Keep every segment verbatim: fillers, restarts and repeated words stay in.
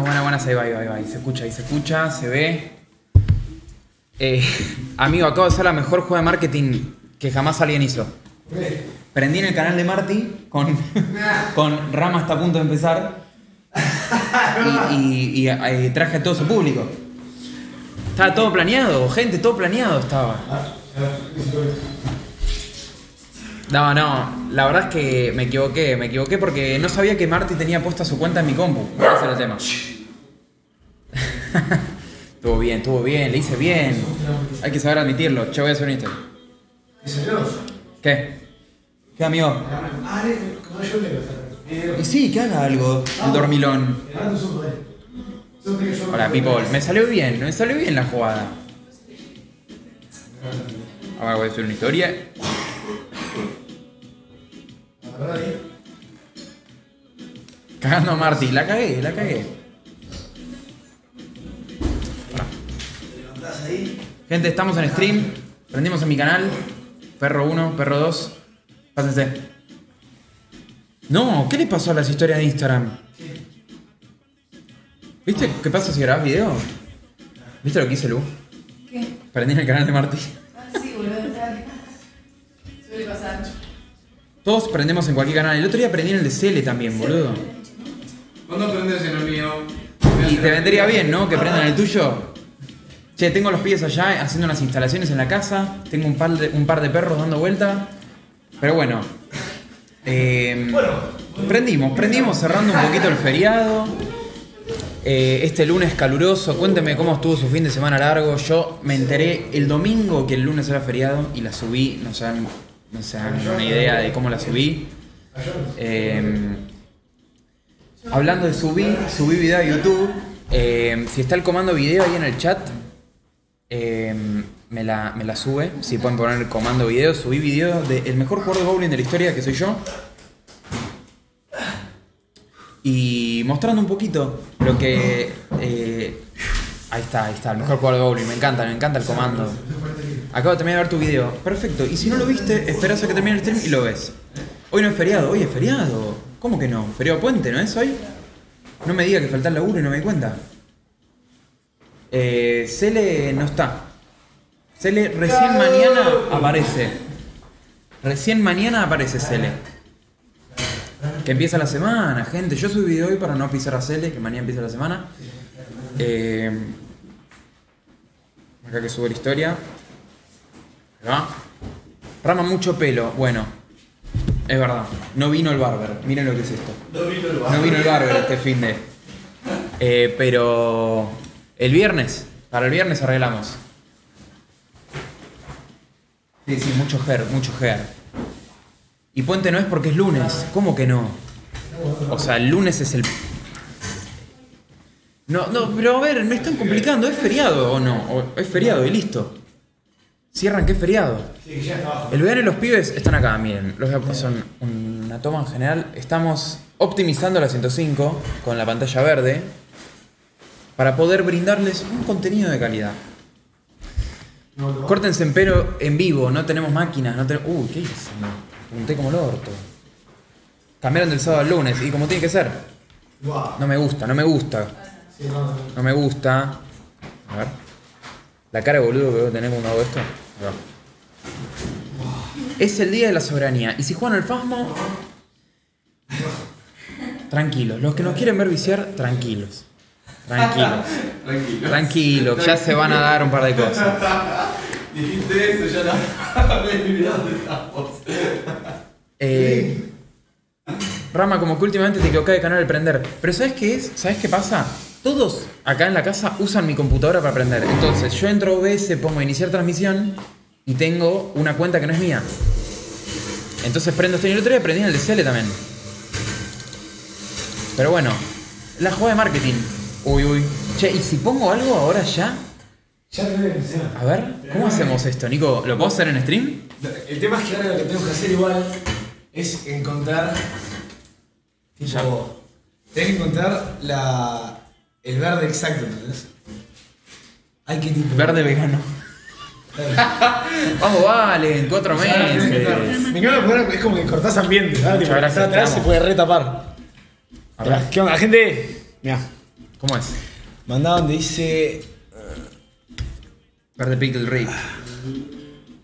buena, buena, buena. Ahí va, ahí va, ahí va. Ahí se escucha, ahí se escucha, se ve. Eh, amigo, acabo de hacer la mejor jugada de marketing que jamás alguien hizo. ¿Qué? Prendí en el canal de Marti con, con Rama hasta a punto de empezar. Y, y, y, y traje a todo su público. Estaba todo planeado, gente, todo planeado estaba. No, no, la verdad es que me equivoqué, me equivoqué porque no sabía que Marti tenía puesta su cuenta en mi compu. Ese era el tema. Estuvo bien, estuvo bien, le hice bien. Hay que saber admitirlo. Che, voy a hacer un Instagram. ¿Qué? ¿Qué, amigo? Y sí, que haga algo, el dormilón. Hola, people. Me salió bien, me salió bien la jugada. Ahora voy a hacer una historia. Cagando a Marti, la cagué, la cagué. Gente, estamos en stream. Prendimos en mi canal. Perro uno, perro dos. Pásense. No, ¿qué le pasó a las historias de Instagram? ¿Viste qué pasa si grabás video? ¿Viste lo que hice, Lu? ¿Qué? Prendí en el canal de Marti. Ah, sí, boludo, dale. Suele pasar. Todos prendemos en cualquier canal. El otro día aprendí en el de Cele también, boludo. ¿Cuándo aprendes en el mío? Y te vendría bien, ¿no? Que prendan el tuyo. Che, tengo los pies allá haciendo unas instalaciones en la casa. Tengo un par de, un par de perros dando vuelta. Pero bueno. Eh, prendimos, prendimos cerrando un poquito el feriado. Eh, este lunes caluroso. Cuénteme cómo estuvo su fin de semana largo. Yo me enteré el domingo que el lunes era feriado y la subí, no saben. No se dan una idea de cómo la subí. Eh, hablando de subir, subí video a YouTube. Eh, si está el comando video ahí en el chat, eh, me, la, me la sube. Si pueden poner el comando video, subí video del mejor jugador de bowling de la historia, que soy yo. Y mostrando un poquito lo que... Eh, ahí está, ahí está, el mejor jugador de bowling. Me encanta, me encanta el comando. Acabo de terminar de ver tu video. Perfecto. Y si no lo viste, esperás a que termine el stream y lo ves. Hoy no es feriado. Hoy es feriado. ¿Cómo que no? Feriado puente, ¿no es hoy? No me diga que falta el laburo y no me di cuenta. Eh, Cele no está. Cele recién mañana aparece. Recién mañana aparece Cele. Que empieza la semana, gente. Yo subí video hoy para no pisar a Cele, que mañana empieza la semana. Eh, acá que subo la historia. ¿No? Rama mucho pelo, bueno, es verdad, no vino el barber, miren lo que es esto. No vino el barber, no vino el barber este fin de... Eh, pero el viernes, para el viernes arreglamos. Sí, sí, mucho hair, mucho hair. Y puente no es porque es lunes, ¿cómo que no? O sea, el lunes es el... No, no, pero a ver, me están complicando, ¿es feriado o no? O es feriado y listo. Cierran, ¿qué feriado? Sí, ya está. El verano y los pibes están acá, miren. Los voy a pasar una toma en general. Estamos optimizando la ciento cinco con la pantalla verde para poder brindarles un contenido de calidad. No, no. Córtense en pelo en vivo, no tenemos máquinas, no tenemos... Uy, ¿qué hice? Me punté como el orto. Cambiaron del sábado al lunes y como tiene que ser. No me gusta, no me gusta. No me gusta. A ver. La cara de boludo que voy a tener cuando hago esto. No. Es el día de la soberanía. Y si juegan al Phasmo, tranquilos. Los que nos quieren ver viciar, tranquilos. Tranquilos. Tranquilos. Tranquilos. Ya se van a dar un par de cosas. Dijiste eso, ya la... Me he olvidado de esa voz. Eh, Rama, como que últimamente te equivocás de canal al prender. Pero ¿sabes qué es? ¿Sabes qué pasa? Todos acá en la casa usan mi computadora para aprender. Entonces yo entro a O B S, pongo iniciar transmisión y tengo una cuenta que no es mía. Entonces prendo este y el otro día aprendí en el D C L también. Pero bueno, la jugada de marketing. Uy, uy. Che, ¿y si pongo algo ahora ya? Ya te voy a enseñar. A ver, ¿cómo hacemos esto, Nico? ¿Lo puedo hacer en stream? El tema es que ahora lo que tengo que hacer igual es encontrar... Tipo, tenés que encontrar la... El verde exacto, ¿entendés? Hay que tipo... Verde vegano. Vamos, vale, en cuatro meses. Me encanta porque es como que cortás ambiente, ¿verdad? Tipo, atrás se puede retapar. A ver. ¿Qué onda, gente? Mirá. ¿Cómo es? Mandá donde dice... Verde Pickle Rick.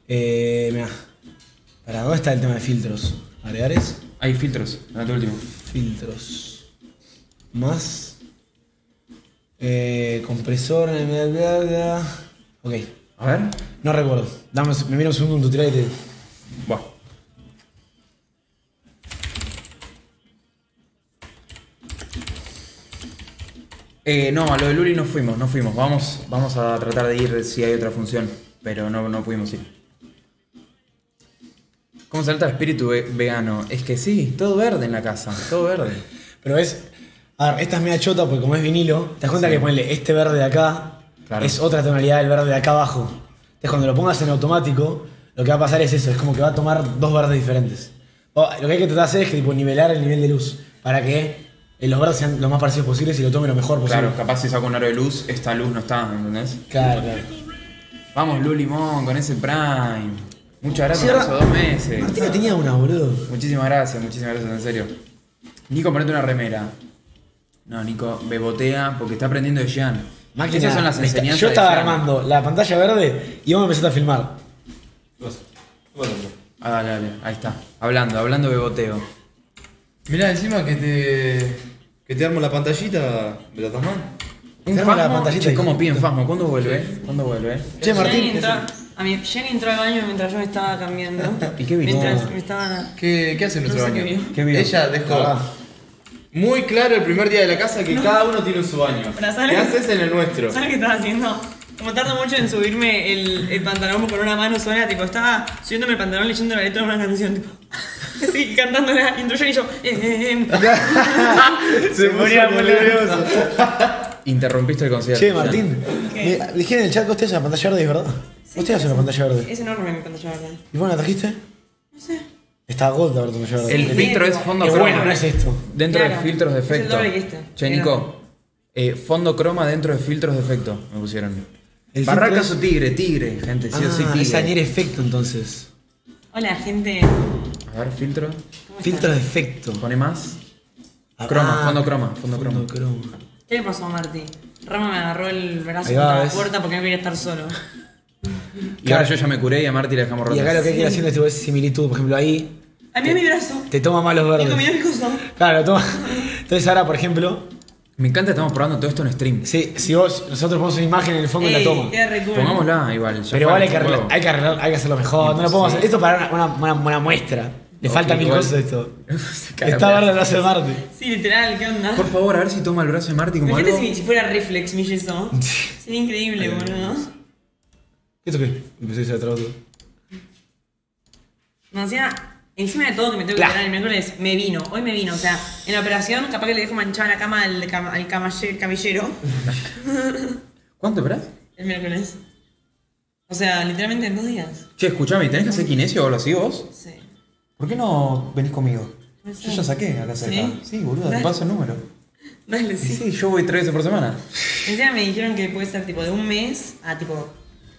Eh, mirá. Para, ¿dónde está el tema de filtros? ¿Agregares? Hay filtros, a tu último. Filtros. Más. Eh, compresor, bla, bla, bla. Ok. A ver. No recuerdo. Dame, me miro un segundo un tutorial y te... Buah. Eh, no, a lo de Luli no fuimos, no fuimos. Vamos, vamos a tratar de ir si hay otra función, pero no, no pudimos ir. ¿Cómo salta el espíritu ve vegano? Es que sí, todo verde en la casa, todo verde. Pero es... A ver, esta es media chota porque como es vinilo, te das cuenta sí. que ponerle este verde de acá claro. es otra tonalidad del verde de acá abajo. Entonces cuando lo pongas en automático, lo que va a pasar es eso, es como que va a tomar dos verdes diferentes. O, lo que hay que tratar de hacer es que, tipo, nivelar el nivel de luz para que... los verdes sean lo más parecidos posibles y lo tomen lo mejor posible. Claro, capaz si saco un aro de luz, esta luz no está, ¿me entendés? Claro, claro. Vamos, Lu Limón, con ese Prime. Muchas gracias por esos dos meses. Martina tenía una, boludo. Muchísimas gracias, muchísimas gracias, en serio. Nico, ponete una remera. No, Nico, bebotea porque está aprendiendo de Jean. Máquina, esas son las enseñanzas. Yo estaba de armando la pantalla verde y vos me empezaste a filmar. Vos, vos, ah, dale, dale, ahí está. Hablando, hablando beboteo. Mirá, encima que te... Que te armo la pantallita, ¿me la das mal? ¿Te armo la pantallita? Che, ¿cómo piden Phasmo? ¿Cuándo vuelve? ¿Cuándo vuelve? Che, Martín. Jenny entró, a mí, Jenny entró al baño mientras yo me estaba cambiando. ¿Y qué vino? Mientras me estaba... ¿Qué, qué hace en nuestro no baño? Qué vino. Ella dejó ah. muy claro el primer día de la casa que no. cada uno tiene su baño. ¿Qué haces en el nuestro? ¿Sabes qué estás haciendo? Como tardo mucho en subirme el, el pantalón con una mano sola, tipo, estaba subiéndome el pantalón leyendo la letra de una canción, tipo... Sí, cantando la introducción y yo... Eh, eh, eh. Se ponía muy nervioso. Interrumpiste el concierto. Che, Martín, me dije en el chat que vos tenés una pantalla verde, ¿verdad? Sí, vos tenés una pantalla verde. Es enorme mi pantalla verde. ¿Y vos la trajiste? No sé. Está gold la pantalla verde. El filtro es fondo croma. Bueno, no es esto. Dentro de filtros de efecto. Che, Nico, fondo croma dentro de filtros de efecto me pusieron. Barracas o Tigre, Tigre, gente, sí o sí Tigre. Esa ni era efecto entonces. Hola, gente. A ver, filtro. Filtro de efecto. Pone más. Ah, croma, fondo croma, fondo, fondo croma. croma. ¿Qué le pasó a Marti? Rama me agarró el brazo de la puerta porque no quería estar solo. Y claro. ahora yo ya me curé y a Marti le dejamos rotas. Y acá lo que hay que ir haciendo es tipo esa similitud. Por ejemplo, ahí. A mí te, mi brazo. Te toma malos verdes. Te comió mi cosa. Claro, toma. Entonces ahora, por ejemplo. Me encanta que estamos probando todo esto en stream. Sí, si vos, nosotros ponemos una imagen en el fondo y la toma. Pongámosla igual. Pero igual hay que, arreglar, hay que arreglar, hay que hacerlo mejor. No lo podemos hacer. Esto para una, una, una, una muestra. Le okay, falta mil cosas esto. Está verde el brazo de Marti. Sí, literal, ¿qué onda? Por favor, a ver si toma el brazo de Marti como algo. Si, si fuera reflex, mi yeso. Sería increíble, boludo. ¿Esto qué? Empecé a hacer atrás otro. No, o sea, encima de todo que me tengo que operar el miércoles, me vino. Hoy me vino, o sea, en la operación capaz que le dejo manchada la cama al, cam al camillero. ¿Cuánto operás? El miércoles. O sea, literalmente en dos días. Che, escuchame, ¿tenés que hacer kinesio o lo así vos? Sí. ¿Por qué no venís conmigo? No sé. Yo ya saqué a la casa. ¿Sí? Sí, boludo, te paso el número. Dale, sí. Sí, yo voy tres veces por semana. Encima me dijeron que puede ser tipo de un mes a tipo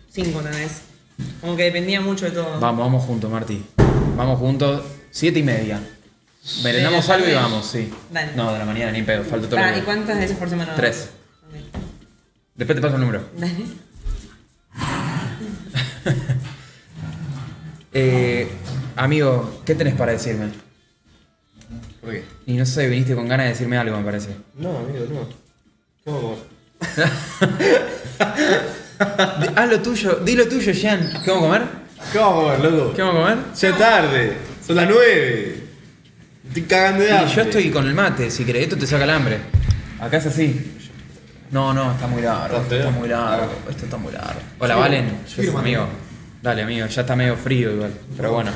cinco tal vez. Como que dependía mucho de todo. Vamos, vamos juntos, Marti. Vamos juntos. Siete y media. Merendamos algo y vamos, sí. Dale. No, de la mañana ni pedo, falta todo. ¿Y cuántas veces por semana? Tres. Okay. Después te paso el número. Dale. eh... Amigo, ¿qué tenés para decirme? ¿Por qué? Y no sé, viniste con ganas de decirme algo, me parece. No, amigo, no. ¿Cómo? Haz lo tuyo, di lo tuyo, Jean. ¿Qué vamos a comer? ¿Qué vamos a comer, loco? ¿Qué vamos a comer? Ya es tarde, son las nueve. Estoy cagando de hambre. Y yo estoy con el mate, si querés. Esto te saca el hambre. Acá es así. No, no, está muy largo. Esto está muy largo. Esto está muy largo. Hola, Valen. Yo soy amigo. Dale, amigo, ya está medio frío igual. Pero bueno.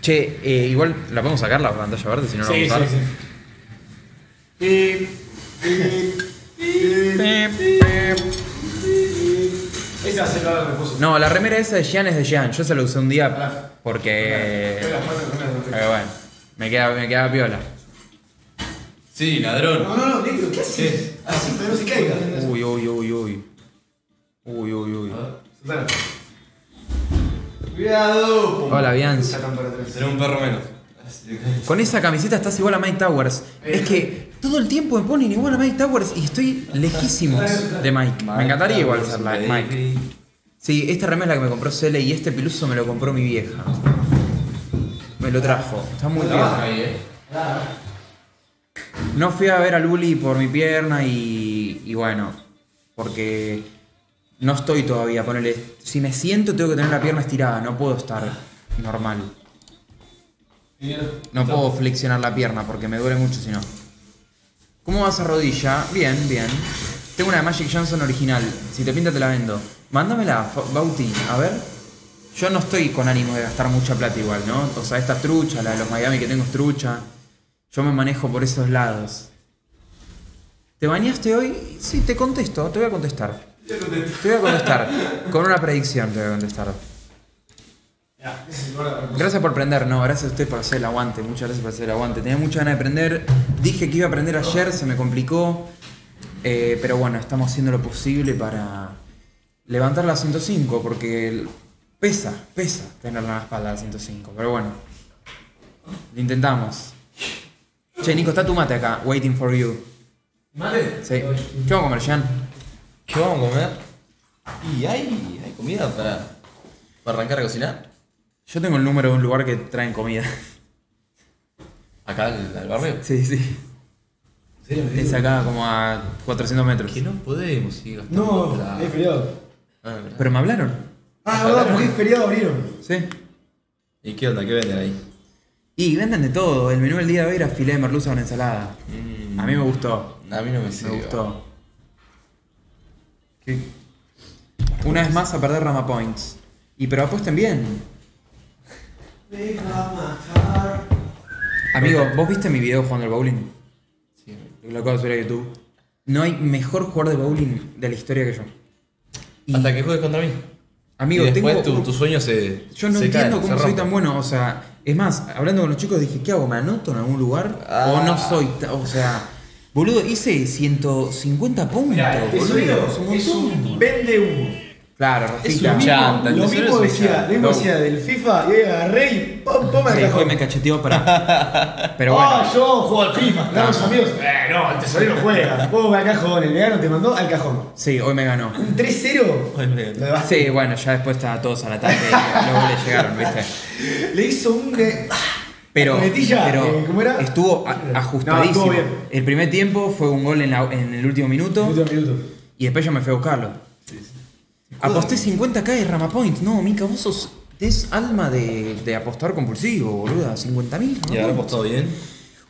Che, eh, igual la podemos sacar la pantalla verde si no la vamos a usar. Sí, sí. Esa es la de reposo. No, la remera esa de Jean es de Jean. Yo se la usé un día porque... Pero bueno, me quedaba, me quedaba piola. Sí, ladrón. No, no, no, negro, ¿qué haces? Así, pero no se caiga. Uy, uy, uy, uy. Uy, uy, uy. Cuidado. Hola, Bianz. Será un perro menos. Con esa camiseta estás igual a Mike Towers. Es que Todo el tiempo me ponen igual a Mike Towers y estoy lejísimos de Mike. Mike me encantaría igual ser like Mike. Sí, esta remera que me compró Cele y este piluso me lo compró mi vieja. Me lo trajo. Está muy bien. Eh. No fui a ver a Luli por mi pierna y, y bueno, porque no estoy todavía. Ponele, si me siento tengo que tener la pierna estirada, no puedo estar normal. No puedo flexionar la pierna porque me duele mucho si no. ¿Cómo vas a rodilla? Bien, bien. Tengo una de Magic Johnson original. Si te pinta te la vendo. Mándamela, Bautín. A ver. Yo no estoy con ánimo de gastar mucha plata igual, ¿no? O sea, esta es trucha, la de los Miami que tengo es trucha. Yo me manejo por esos lados. ¿Te bañaste hoy? Sí, te contesto. Te voy a contestar. Te voy a contestar. Con una predicción te voy a contestar. Gracias por aprender, no, gracias a usted por hacer el aguante, muchas gracias por hacer el aguante. Tenía mucha ganas de aprender, dije que iba a aprender ayer, se me complicó, eh, pero bueno, estamos haciendo lo posible para levantar la ciento cinco, porque pesa, pesa tenerla en la espalda la ciento cinco, pero bueno, lo intentamos. Che, Nico, está tu mate acá, waiting for you. ¿Mate? Sí. ¿Qué vamos a comer, Jean? ¿Qué vamos a comer? ¿Y hay, hay comida para, para arrancar a cocinar? Yo tengo el número de un lugar que traen comida. ¿Acá al, al barrio? Sí, sí. Es acá como a cuatrocientos metros. Que no podemos ir hasta... No, la... es feriado. Ah, pero me hablaron. Ah, verdad, porque es feriado abrieron. Sí. ¿Y qué onda? ¿Qué venden ahí? Y venden de todo. El menú del día de hoy era filé de merluza con ensalada. Mm. A mí me gustó. A mí no me sirvió. Me gustó. ¿Qué? Una vez más a perder Rama Points. Y pero apuesten bien. Amigo, ¿vos viste mi video jugando al bowling? Sí. Lo acabo de subir a YouTube. No hay mejor jugador de bowling de la historia que yo. Y hasta que juegues contra mí. Amigo, y después tengo... tu, tu sueño se... Yo no se entiendo cae, cómo soy tan bueno, o sea... Es más, hablando con los chicos dije, ¿qué hago? ¿Me anoto en algún lugar? Ah. O no soy... O sea... Boludo, hice ciento cincuenta puntos. Mirá, este boludo, es un, es un vende humo. Claro, Rafita. Chanta, lo mismo decía, lo mismo decía del FIFA, yo agarré y pum, pum, me cachó. Me cacheteó para... Pero bueno. Ah, yo juego al FIFA, claro, mis amigos. Eh, no, el tesorero juega. Juego al cajón, el vegano te mandó al cajón. Sí, hoy me ganó. ¿Un tres cero? Sí, bueno, ya después estaban todos al ataque y luego le llegaron, ¿viste? Le hizo un... Pero, pero ¿cómo era? Estuvo ajustadísimo. No, el primer tiempo fue un gol en, la, en el último minuto. El último minuto. Y después yo me fui a buscarlo. Sí, sí. Aposté cincuenta k de Rama Point. No, Mica, vos sos des alma de, de apostar compulsivo, boluda. cincuenta mil. ¿Y ahora apostado bien?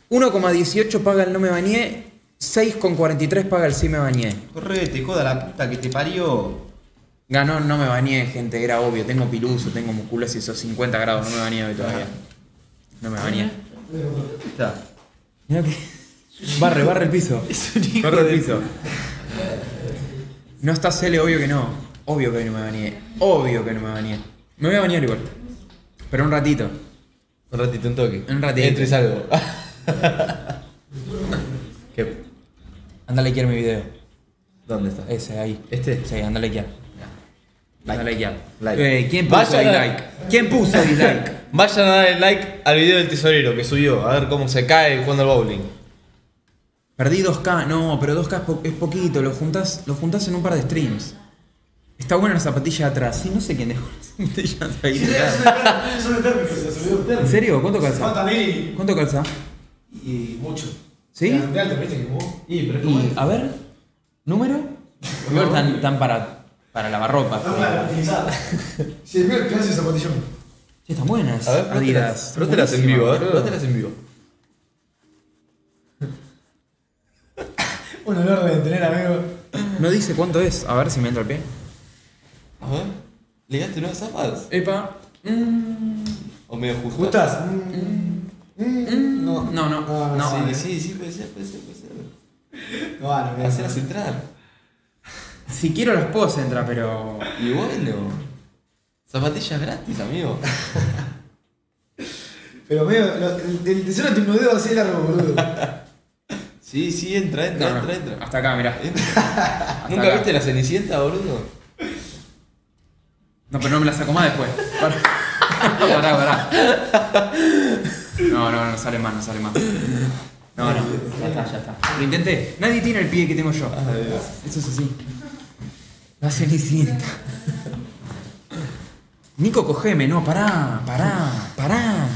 uno coma dieciocho paga el no me bañé, seis coma cuarenta y tres paga el sí me bañé. Correte, coda la puta que te parió. Ganó no me bañé, gente, era obvio. Tengo piluso, tengo musculosis, esos cincuenta grados. No me bañé hoy todavía. No me bañé. Está. Mirá que... Barre, barre el piso. Barre el piso. No está Cele, obvio que no. Obvio que no me bañé, obvio que no me bañé. Me voy a bañar igual. Pero un ratito. Un ratito, un toque. Un ratito. Entro y salgo. ¿Qué? Anda a likear mi video. ¿Dónde está? Ese, ahí. ¿Este? Sí, anda a likear. Anda a likear. Like. Eh, ¿Quién puso dislike? Like? ¿Quién puso dislike? Vayan a darle like al video del tesorero que subió. A ver cómo se cae jugando al bowling. Perdí dos k. No, pero dos k es, po es poquito. Lo juntás, lo juntás en un par de streams. Está buena la zapatilla de atrás. Sí, no sé quién dejó la zapatilla de atrás. Son de térmicos, se subió un térmico. ¿En serio? ¿Cuánto calza? ¿Cuánto calza? Y mucho. ¿Sí? De alto, viste que vos. Y, pero y a ver, ¿número? Número tan, tan para, para lavarropa. Están para utilizar. Sí, el mío clase de zapatillón. Sí, están buenas. A ver, Adidas. Pero te las en vivo, a ver. Pero te las en vivo. Un olor de tener, amigo. No dice cuánto es. A ver si me entra el pie. A ver, ¿le gaste unas zapas? Epa. Mm. O medio justas. ¿Justas? Mm. Mm. No, no, no. Ah, no sí, vale. sí, sí, puede ser, puede ser, puede ser. No vale, no. Hacerlas entrar. Si quiero las puedo hacer entrar, pero... Y bueno. Zapatillas gratis, amigo. Pero medio, el tesoro tiene unos dedos así largo, boludo. Sí, sí, entra, entra, no, entra, no. entra. Hasta acá, mirá. Hasta ¿Nunca acá. viste la Cenicienta, boludo? No, pero no me la saco más después. Pará, pará, pará. No, no, no sale más, no sale más. No, no, ya está, ya está. Lo intenté. Nadie tiene el pie que tengo yo. Eso es así. No hace ni sienta. Nico, cogeme, no, pará, pará, pará.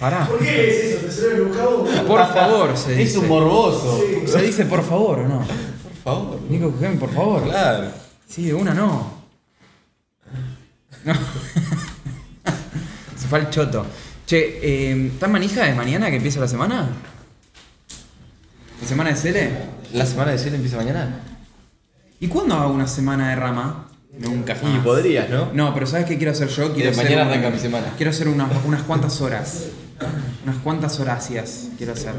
Pará. ¿Por qué es eso? ¿Te será el buscado? Por favor, se dice. Es un morboso. Sí. Se dice por favor, ¿o no? Por favor. Nico, cogeme, por favor. Claro. Sí, de una no. No. Se fue al choto. Che, ¿estás eh, manija de mañana que empieza la semana? ¿La semana de Cele? ¿La semana de Cele empieza mañana? ¿Y cuándo hago una semana de Rama? Nunca jamás. Y podrías, ¿no? No, pero ¿sabes qué quiero hacer yo? Quiero hacer mañana un, arranca mi semana. Quiero hacer unas, unas cuantas horas. Unas cuantas horacias quiero hacer.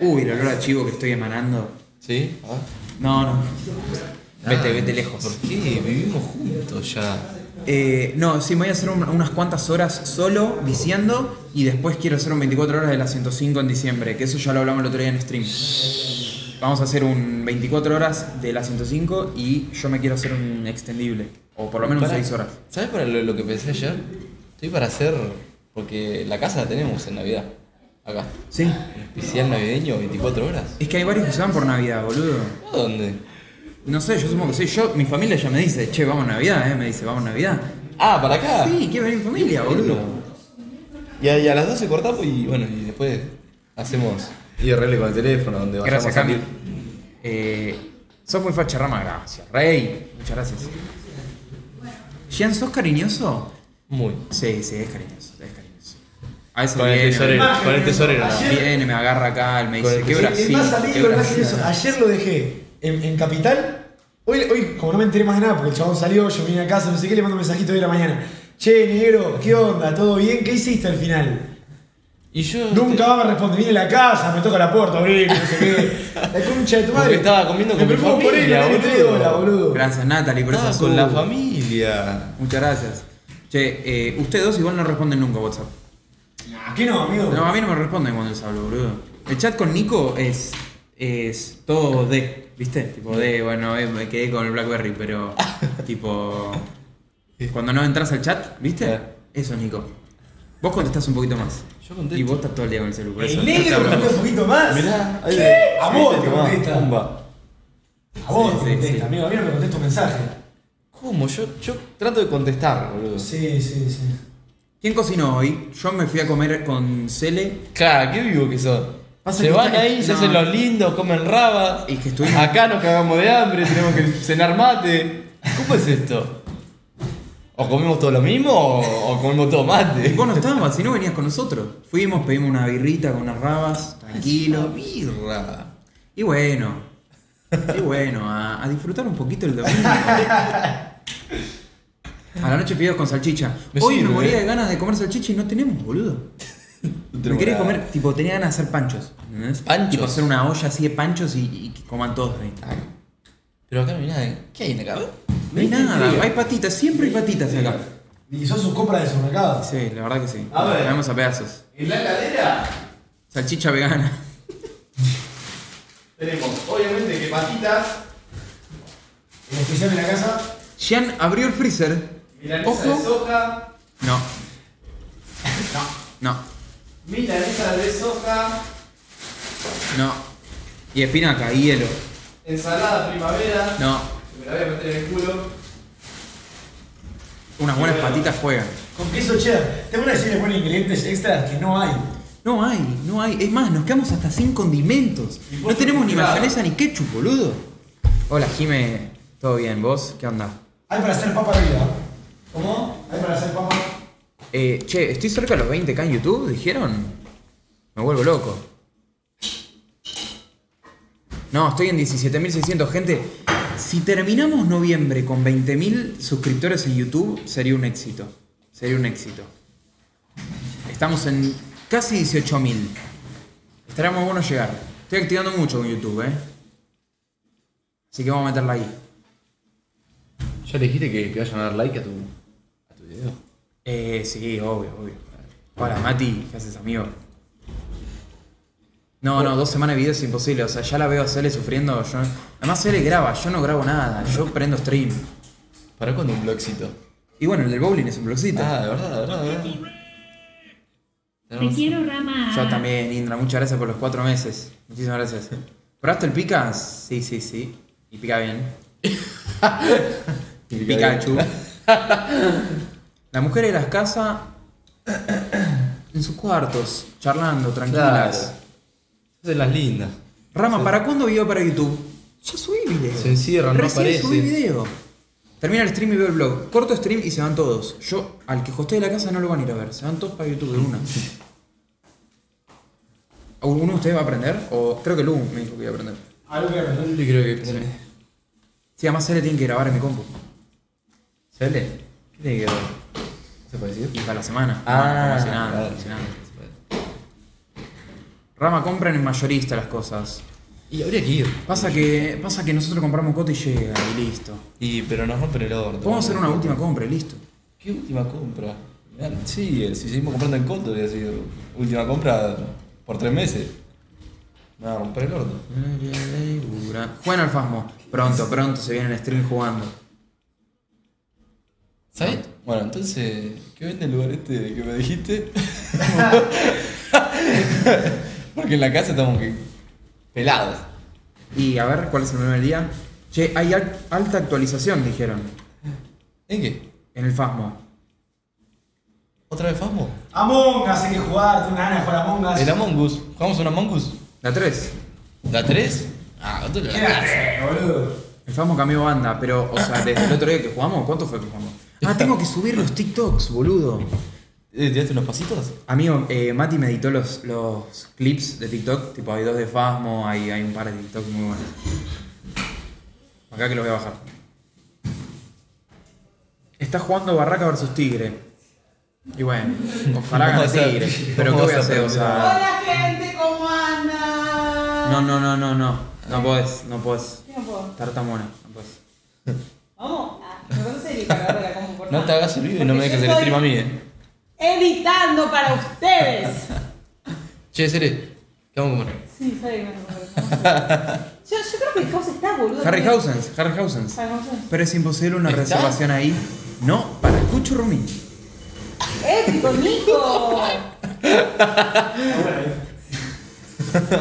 Uy, el olor a chivo que estoy emanando. ¿Sí? ¿Ah? No, no. Ah, vete, vete lejos. ¿Por qué? Vivimos juntos ya. Eh, no, sí, me voy a hacer un, unas cuantas horas solo, viciando, y después quiero hacer un veinticuatro horas de la ciento cinco en diciembre, que eso ya lo hablamos el otro día en stream. Vamos a hacer un veinticuatro horas de la ciento cinco y yo me quiero hacer un extendible, o por lo menos seis horas. ¿Sabes para lo, lo que pensé ayer? Estoy para hacer, porque la casa la tenemos en Navidad, acá. Sí. Un especial navideño, veinticuatro horas. Es que hay varios que se van por Navidad, boludo. ¿A dónde? No sé, yo supongo que sí. Yo, mi familia ya me dice, che, vamos a Navidad, eh. Me dice, vamos a Navidad. Ah, ¿para acá? Sí, quiero venir en familia, boludo. Y a, y a las doce cortamos y bueno, y después hacemos I R L con el teléfono, donde vayamos. Gracias, Cami. Eh, sos muy facharrama, gracias. Rey, muchas gracias. Jean, ¿sos cariñoso? Muy. Sí, sí, es cariñoso, es cariñoso. A veces con el tesorero, con el tesorero. Viene, me agarra acá, él me dice, qué Brasil. Ayer lo dejé en, en Capital. Hoy, hoy, como no me enteré más de nada, porque el chabón salió, yo vine a casa, no sé qué, le mando un mensajito hoy de la mañana. Che, negro, ¿qué onda? ¿Todo bien? ¿Qué hiciste al final? Y yo... Nunca te... me responde, vine a la casa, me toca la puerta, abrir, no sé qué. La concha de tu madre. Porque estaba comiendo con me mi familia, por él, boludo. tres dólares, boludo. Gracias, Natalie, por esas con la familia. Muchas gracias. Che, eh, ustedes dos igual no responden nunca a WhatsApp. ¿A qué no, amigo? No, a mí no me responden cuando les hablo, boludo. El chat con Nico es... es todo de... ¿Viste? Tipo de, bueno, eh, me quedé con el Blackberry, pero tipo... Cuando no entras al chat, ¿viste? Claro. Eso, Nico. Vos contestás un poquito más. Yo contesto. Y vos estás todo el día con el celular. ¡El negro contestó un poquito más! Mirá, ¿qué? ¿Qué? A vos te contesta. Bomba. A vos sí, te contesta, sí, sí. Amigo. A mí no me contesta un mensaje. ¿Cómo? Yo, yo trato de contestar, boludo. Sí, sí, sí. ¿Quién cocinó hoy? Yo me fui a comer con Cele. Claro, qué vivo que sos. Se van ahí, se hacen los lindos, comen rabas. Y que estuvimos... Acá nos cagamos de hambre, tenemos que cenar mate. ¿Cómo es esto? ¿O comemos todo lo mismo o, o comemos todo mate? Y vos no estabas, si no venías con nosotros. Fuimos, pedimos una birrita con unas rabas, tranquilo. Birra. Y bueno, y bueno, a, a disfrutar un poquito el domingo. A la noche fideos con salchicha. Me Hoy sirve. Me moría de ganas de comer salchicha y no tenemos, boludo. Me quería comer, tipo, tenía ganas de hacer panchos. ¿Entendés? ¿Panchos? Tipo, hacer una olla así de panchos y, y que coman todos ahí. Ah, pero acá no hay nada. ¿Qué hay acá? No hay nada, hay patitas, siempre hay patitas acá. ¿Y son sus compras de supermercado? Sí, la verdad que sí. A ver. La vemos a pedazos. ¿En la cadera? Salchicha vegana. Tenemos, obviamente, que patitas. En especial en la casa. Jean abrió el freezer. Milanesa de soja. No. No. No. Milanesa de soja. No. Y espinaca y hielo. Ensalada primavera. No. Me la voy a meter en el culo. Unas buenas patitas juegan. Con queso cheddar. Te voy a decir que ponen ingredientes extras que no hay. No hay, no hay. Es más, nos quedamos hasta sin condimentos. No tenemos ni mayonesa ni ketchup, boludo. Hola, Jime. ¿Todo bien? ¿Vos? ¿Qué onda? Hay para hacer papa arriba. ¿Cómo? Hay para hacer papa. Eh, che, estoy cerca de los veinte K en YouTube, dijeron. Me vuelvo loco. No, estoy en diecisiete mil seiscientos, gente. Si terminamos noviembre con veinte mil suscriptores en YouTube, sería un éxito. Sería un éxito. Estamos en casi dieciocho mil. Estará muy bueno llegar. Estoy activando mucho con YouTube, eh. Así que vamos a meterla ahí. ¿Ya le dijiste que te vayan a dar like a tu, a tu video? Eh, sí, obvio, obvio. Hola, Mati, ¿qué haces, amigo? No, no, dos semanas de video es imposible. O sea, ya la veo a Cele sufriendo. Yo... Además, Cele graba, yo no grabo nada. Yo prendo stream. ¿Para cuándo un blogcito? Y bueno, el del bowling es un blogcito. Ah, de verdad, de verdad, de verdad. Te quiero, Rama. Yo también, Indra. Muchas gracias por los cuatro meses. Muchísimas gracias. ¿Probaste el pica? Sí, sí, sí. Y pica bien. Y Pikachu. Las mujeres las casa en sus cuartos, charlando, tranquilas. Claro. Las lindas. Rama, sí. ¿Para cuándo video para YouTube? Ya subí video. Se encierran, no aparece. Subí video. Termina el stream y veo el blog. Corto stream y se van todos. Yo, al que hostee la casa no lo van a ir a ver. Se van todos para YouTube de una. ¿Alguno de ustedes va a aprender? O creo que Lu me dijo que iba a aprender. Ah, Lu que aprender. Yo creo que aprender. Sí. Sí, además Cele tiene que grabar en mi compu. ¿Cele? ¿Qué tiene que grabar? ¿Se puede decir? Y para la semana. Ah, no, no, nada, claro. nada. Rama, compran en mayorista las cosas. Y habría que ir. Pasa que, pasa que nosotros compramos cota y llega, y listo. Y pero nos rompen el orto. Vamos a hacer una última compra y listo. ¿Qué última compra? Sí, si seguimos comprando en cota, voy a decir, última compra por tres meses. Nada, no, romper el orto. Juegan al Phasmo. Pronto, pronto se viene el stream jugando. ¿Sabes? Bueno, entonces, ¿qué vende el lugar este que me dijiste? Porque en la casa estamos que... pelados. Y a ver, ¿cuál es el menú del día? Che, hay alta actualización, dijeron. ¿En qué? En el Phasmo. ¿Otra vez Phasmo? Among Us, hay que jugar, tengo una gana de jugar Among Us. El Among Us, ¿jugamos un Among Us? La tres. ¿La tres? Ah, tú la tres, boludo. El Phasmo cambió banda, pero, o sea, desde el otro día que jugamos, ¿cuánto fue que jugamos? Ah, tengo que subir los TikToks, boludo. ¿Te diste unos pasitos? Amigo, eh, Mati me editó los, los clips de TikTok. Tipo, hay dos de Phasmo, hay, hay un par de TikTok muy buenos. Acá que los voy a bajar. Está jugando Barracas versus Tigre. Y bueno, ojalá gane Tigre. Pero ¿qué voy a hacer? O sea... ¡Hola, gente! ¿Cómo andan? No, no, no, no, no. No podés, no podés. ¿Qué no puedo? Tartamona, no podés. Vamos, me conoces y cagarle la compu por nada. No te hagas el video y no me dejes el stream a mí, eh. Editando para ustedes. Che, Cele, ¿qué vamos a comer? Sí, sabe que me vamos a comer. Yo, yo creo que el house está, boludo. Harry Housens, Harry Housens. Pero es imposible una ¿Está? reservación ahí. No, para el Cucho Rumín. ¡Épico, Nico!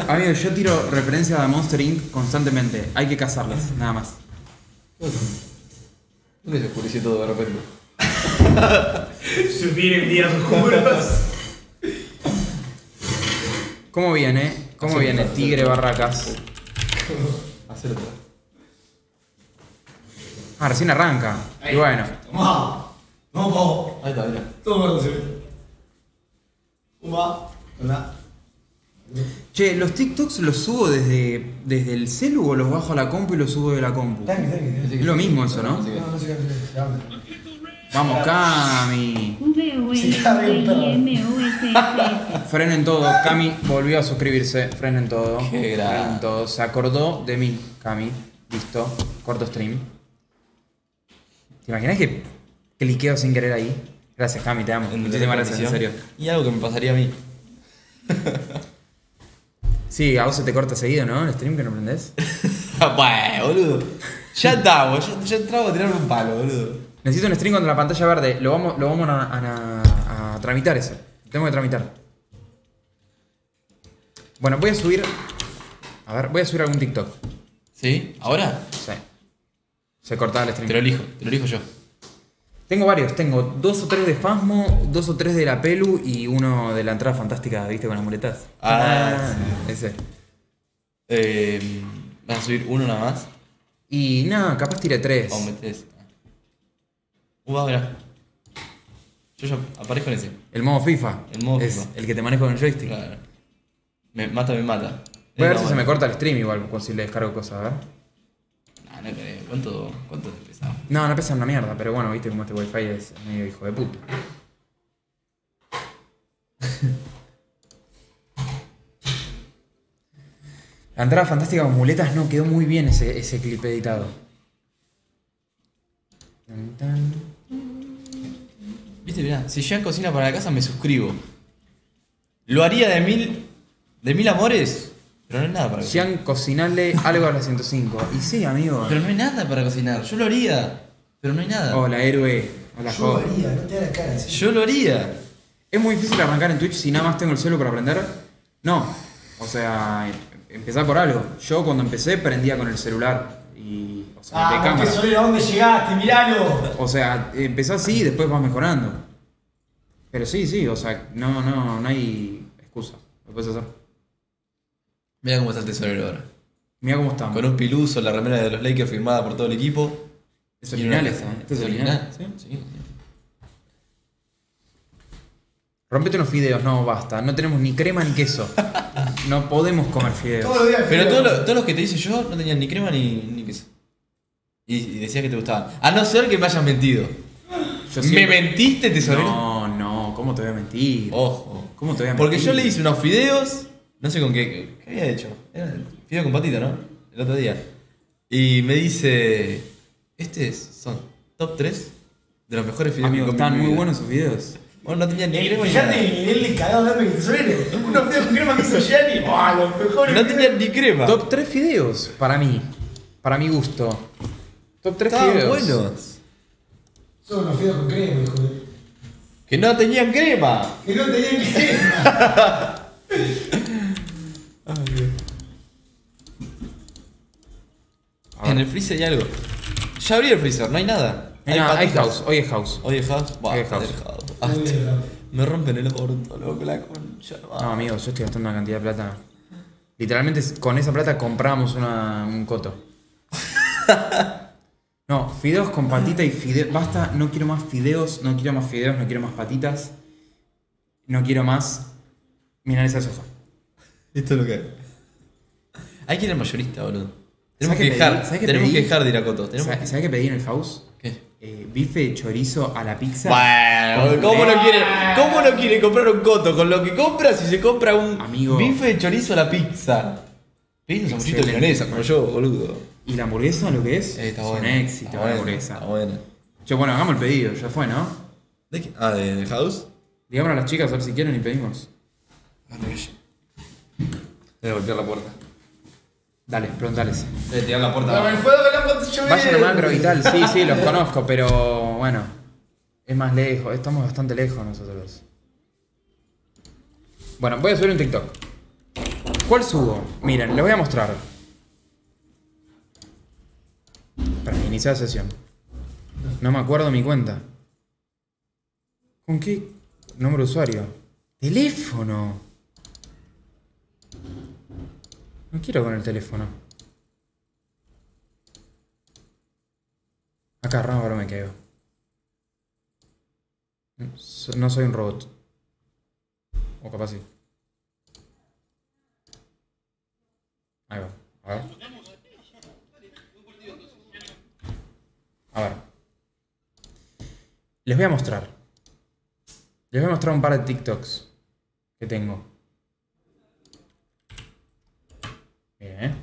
Amigo, yo tiro referencias a Monster Incorporated constantemente. Hay que cazarlas, nada más. ¿Dónde se oscureció todo de repente? Subir en días oscuros. ¿Cómo viene? ¿Cómo Hacer viene? Otra, Tigre otra. Barracas. Hacer otra. Ah, recién arranca. Ahí. Y bueno. Tomá. No, po. Ahí está, mira. Todo muerto se ve. Toma. Hola. Che, ¿los TikToks los subo desde, desde el celu o los bajo a la compu y los subo de la compu? Dale, dale, dale. Es lo mismo eso, ¿no? No, no sé qué. Vamos, Cami. Frenen todo. Cami volvió a suscribirse. Frenen todo. Qué Frenen todo. Se acordó de mí, Cami. Listo. Corto stream. ¿Te imaginas que cliqueo sin querer ahí? Gracias, Cami. Te amo. Muchísimas gracias, en serio. Y algo que me pasaría a mí. Sí, a vos se te corta seguido, ¿no? El stream que no prendés. Bueno, boludo. Ya estamos. Ya, ya entraba a tirarme un palo, boludo. Necesito un stream contra la pantalla verde. Lo vamos, lo vamos a, a, a, a tramitar eso. Lo tengo que tramitar. Bueno, voy a subir... A ver, voy a subir algún TikTok. ¿Sí? ¿Ahora? Sí. Se cortaba el stream. Te lo elijo, te lo elijo yo. Tengo varios. Tengo dos o tres de Phasmo, dos o tres de la Pelu y uno de la entrada fantástica, ¿viste? Con las muletas. Ah, ah sí. Ese. Eh, ¿Vas a subir uno nada más? Y nada, capaz tiré tres. O metés. Uh, mira. Yo ya aparezco en ese. El modo FIFA. El modo es FIFA. El que te manejo con el joystick. Claro. Me mata, me mata. Voy a ver si se me corta el stream igual, si le descargo cosas, a ver. Nah, no creo. ¿Cuánto, cuánto te pesaba? No, no pesa una mierda, pero bueno, viste como este wifi es medio hijo de puta. La entrada fantástica con muletas no quedó muy bien ese, ese clip editado. Tan, tan. Viste, mirá, si Jean cocina para la casa me suscribo. Lo haría de mil, de mil amores, pero no es nada para cocinar. Jean, cocinarle algo a la ciento cinco. Y sí, amigo. Pero no hay nada para cocinar. Yo lo haría, pero no hay nada. Hola, héroe. Hola, yo joven. Lo haría, no te da la cara. ¿Sí? Yo lo haría. ¿Es muy difícil arrancar en Twitch si nada más tengo el celu para aprender? No, o sea, empezar por algo. Yo cuando empecé prendía con el celular y... O sea, ah, de cámara. Soy a dónde llegaste, miralo. O sea, empezás así y después vas mejorando. Pero sí, sí, o sea, no, no, no hay excusa. Lo puedes hacer. Mira cómo está el tesorero ahora. Mira cómo estamos. Con un piluso, la remera de los Lakers firmada por todo el equipo. Es original esta, ¿eh? Este es original. ¿Sí? Sí, sí. Rompete unos fideos, no, basta. No tenemos ni crema ni queso. No podemos comer fideos. Todos los días fideos. Pero todos los, todos los que te hice yo no tenían ni crema ni, ni queso. Y, y decías que te gustaban. A no ser que me hayas mentido. Yo siempre... ¿Me mentiste, tesorero? No, no, ¿cómo te voy a mentir? Ojo. ¿Cómo te voy a mentir? Porque yo le hice unos fideos, no sé con qué. ¿Qué había hecho? Era fideo con patito, ¿no? El otro día. Y me dice... Este es, son top tres de los mejores fideos. Amigo, están muy buenos sus videos. Bueno, no tenía ni crema ni crema. Fíjate el cagado de hambre que suena. Unos fideos con crema que hizo Jenny. No tenía ni crema. Top tres fideos para mí. Para mi gusto. Top tres fideos. Estaban buenos. Son unos fideos con crema, hijo de... Que no tenían crema. Que no tenían crema. En el freezer hay algo. Ya abrí el freezer, no hay nada. Hay, no, hay house, hoy es house. Hoy es house, bah, hoy es house. house. Ah, me rompen el orto, loco, la concha. Bah. No, amigo, yo estoy gastando una cantidad de plata. Literalmente con esa plata compramos una, un coto. No, fideos con patita y fideos. Basta, no quiero más fideos, no quiero más fideos, no quiero más patitas. No quiero más. Mirá esa soja. Esto es lo que hay. Hay que ir al mayorista, boludo. Tenemos, que dejar, que, tenemos que dejar de ir a cotos. ¿Sabes qué pedí en el house? ¿Qué? Eh, bife de chorizo a la pizza. Bueno, ¿cómo no, quiere, ¿cómo no quiere comprar un coto con lo que compra si se compra un Amigo, bife de chorizo a la pizza? Pedí un sanguchito de milanesa, como yo, boludo. ¿Y la hamburguesa lo que es? Eh, está es bueno, un éxito está la buena, hamburguesa. Está buena. Yo, bueno, hagamos el pedido, ya fue, ¿no? ¿De qué? Ah, ¿de, de house? Digámoslo a las chicas a ver si quieren y pedimos. Voy a golpear la puerta. Dale, preguntales. Te tiran la puerta. No, el fuego de la puerta yo Vayan a Macro y tal, sí, sí, los conozco, pero bueno. Es más lejos, estamos bastante lejos nosotros. Bueno, voy a subir un TikTok. ¿Cuál subo? Miren, les voy a mostrar. Para iniciar sesión. No me acuerdo mi cuenta. ¿Con qué nombre de usuario? Teléfono. No quiero con el teléfono. Acá, no, ahora me quedo. No soy un robot. O capaz sí. Ahí va. A ver. A ver. Les voy a mostrar. Les voy a mostrar un par de TikToks que tengo. Miren, ¿eh?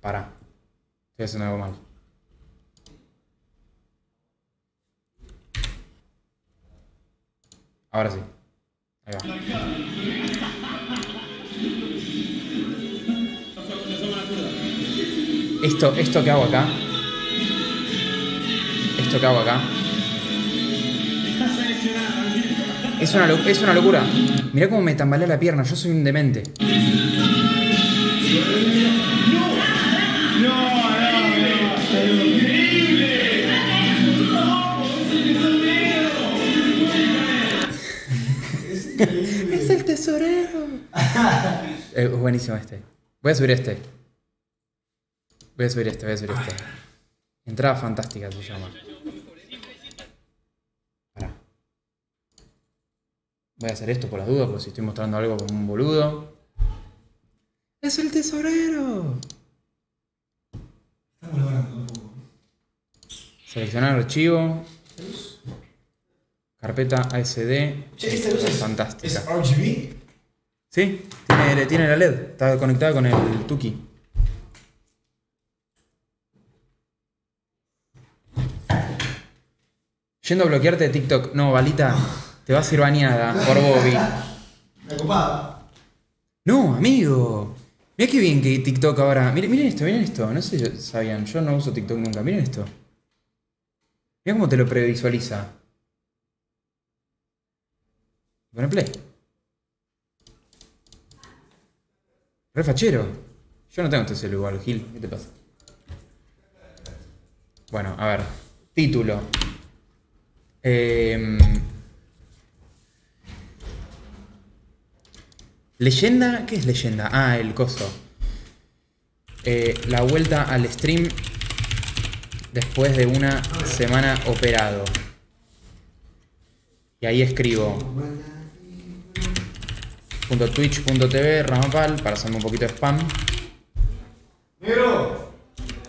Pará, estoy haciendo algo mal. Ahora sí. Ahí va. Esto, esto que hago acá. Esto que hago acá. Es una, es una locura. Mirá cómo me tambalea la pierna. Yo soy un demente. ¡Es el tesorero! Es eh, buenísimo este. Voy a subir este. Voy a subir este, voy a subir este. Entrada fantástica se llama. Pará. Voy a hacer esto por las dudas, porque si estoy mostrando algo como un boludo. ¡Es el tesorero! Seleccionar archivo. Carpeta A S D, che, esta luz es fantástica. ¿Es R G B? Sí, tiene, tiene la L E D, está conectada con el Tuki. Yendo a bloquearte de TikTok. No, Balita, te vas a ir bañada por Bobby. Me ocupaba. No, amigo. Mirá qué bien que TikTok ahora... Miren, miren esto, miren esto. No sé si sabían, yo no uso TikTok nunca. Miren esto. Mirá cómo te lo previsualiza. Pon el play. Re fachero. Yo no tengo este celular, Gil. ¿Qué te pasa? Bueno, a ver. Título. Eh... ¿Leyenda? ¿Qué es leyenda? Ah, el coso. Eh, la vuelta al stream después de una semana operado. Y ahí escribo .twitch punto t v Ramapal para hacerme un poquito de spam.